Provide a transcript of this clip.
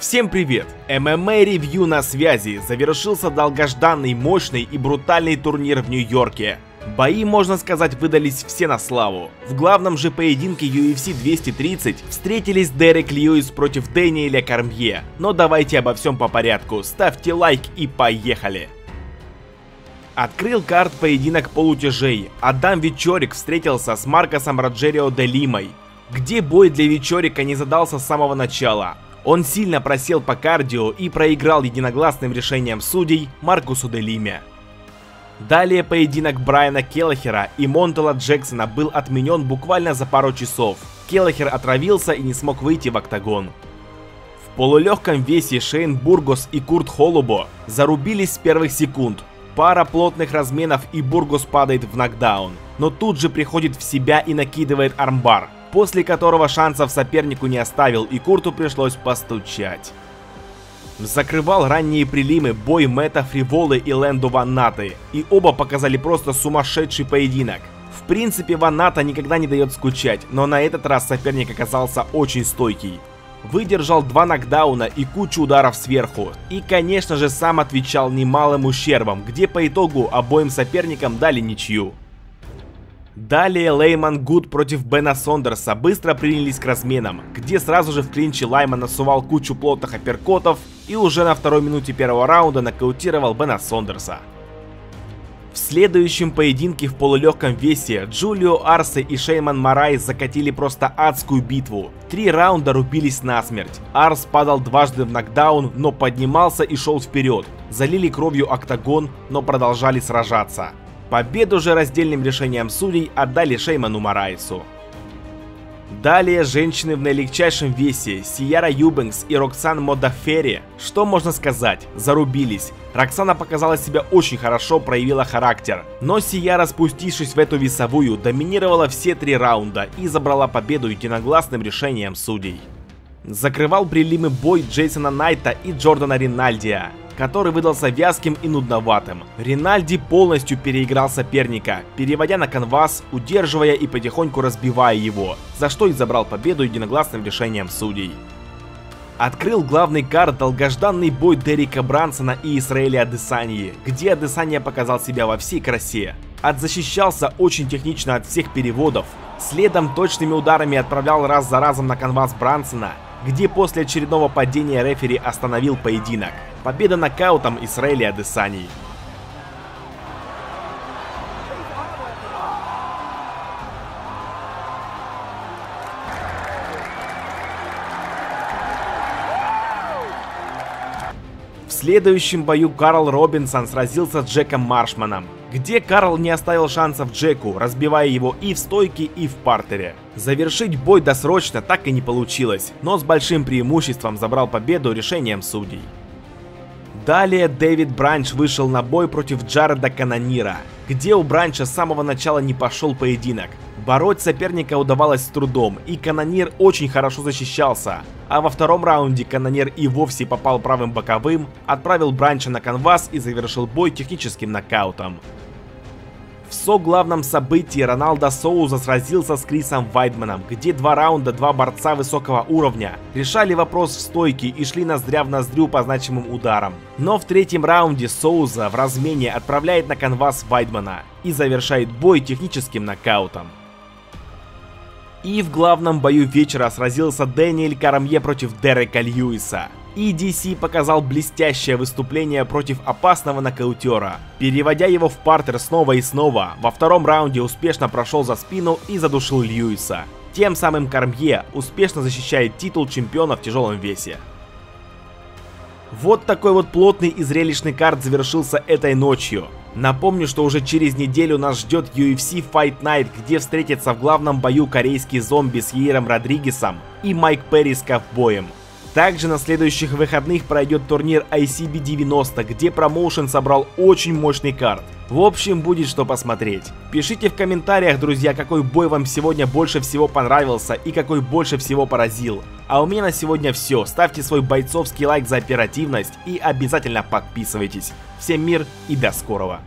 Всем привет! ММА ревью на связи. Завершился долгожданный, мощный и брутальный турнир в Нью-Йорке. Бои, можно сказать, выдались все на славу. В главном же поединке UFC 230 встретились Дерек Льюис против Даниэля Кормье. Но давайте обо всем по порядку. Ставьте лайк и поехали! Открыл карт поединок полутяжей. Адам Вечорек встретился с Маркосом Рожерио Де Лимой, где бой для Вечорека не задался с самого начала. Он сильно просел по кардио и проиграл единогласным решением судей Маркосу Де Лиме. Далее поединок Брайана Келлехера и Монтела Джексона был отменен буквально за пару часов. Келлехер отравился и не смог выйти в октагон. В полулегком весе Шейн Бургос и Курт Холобо зарубились с первых секунд. Пара плотных разменов, и Бургос падает в нокдаун, но тут же приходит в себя и накидывает армбар, после которого шансов сопернику не оставил, и Курту пришлось постучать. Закрывал ранние прелимы бой Мэтта Фриволы и Лэндо Ваннаты, и оба показали просто сумасшедший поединок. В принципе, Ванната никогда не дает скучать, но на этот раз соперник оказался очень стойкий. Выдержал два нокдауна и кучу ударов сверху, и, конечно же, сам отвечал немалым ущербом, где по итогу обоим соперникам дали ничью. Далее Лайман Гуд против Бена Сондерса быстро принялись к разменам, где сразу же в клинче Лайман насувал кучу плотных апперкотов и уже на второй минуте первого раунда нокаутировал Бена Сондерса. В следующем поединке в полулегком весе Джулио Арсе и Шеймон Мораес закатили просто адскую битву. Три раунда рубились насмерть. Арс падал дважды в нокдаун, но поднимался и шел вперед. Залили кровью октагон, но продолжали сражаться. Победу же раздельным решением судей отдали Шеймону Мораесу. Далее женщины в наилегчайшем весе Сияра Юбэнкс и Роксанн Модаффери. Что можно сказать? Зарубились. Роксана показала себя очень хорошо, проявила характер. Но Сияра, спустившись в эту весовую, доминировала все три раунда и забрала победу единогласным решением судей. Закрывал прелимы бой Джейсона Найта и Джордана Ринальдия, который выдался вязким и нудноватым. Ринальди полностью переиграл соперника, переводя на канвас, удерживая и потихоньку разбивая его, за что и забрал победу единогласным решением судей. Открыл главный карт долгожданный бой Дерека Брансона и Исраэля Адесаньи, где Адесанья показал себя во всей красе. Отзащищался очень технично от всех переводов, следом точными ударами отправлял раз за разом на канвас Брансона, где после очередного падения рефери остановил поединок. Победа нокаутом Исраэля Адесаньи. В следующем бою Карл Робертсон сразился с Джеком Маршманом, где Карл не оставил шансов Джеку, разбивая его и в стойке, и в партере. Завершить бой досрочно так и не получилось, но с большим преимуществом забрал победу решением судей. Далее Дэвид Бранч вышел на бой против Джареда Каннонира, где у Бранча с самого начала не пошел поединок. Бороть соперника удавалось с трудом, и Каннонир очень хорошо защищался, а во втором раунде Каннонир и вовсе попал правым боковым, отправил Бранча на канвас и завершил бой техническим нокаутом. В соглавном событии Роналдо Соуза сразился с Крисом Уайдманом, где два раунда два борца высокого уровня решали вопрос в стойке и шли ноздря в ноздрю по значимым ударам. Но в третьем раунде Соуза в размене отправляет на канвас Уайдмана и завершает бой техническим нокаутом. И в главном бою вечера сразился Даниэль Кормье против Дерека Льюиса. EDC показал блестящее выступление против опасного нокаутера, переводя его в партер снова и снова. Во втором раунде успешно прошел за спину и задушил Льюиса. Тем самым Кормье успешно защищает титул чемпиона в тяжелом весе. Вот такой вот плотный и зрелищный карт завершился этой ночью. Напомню, что уже через неделю нас ждет UFC Fight Night, где встретятся в главном бою корейский зомби с Йоэлем Родригесом и Майк Перри с ковбоем. Также на следующих выходных пройдет турнир ICB 90, где промоушен собрал очень мощный карт. В общем, будет что посмотреть. Пишите в комментариях, друзья, какой бой вам сегодня больше всего понравился и какой больше всего поразил. А у меня на сегодня все. Ставьте свой бойцовский лайк за оперативность и обязательно подписывайтесь. Всем мир и до скорого.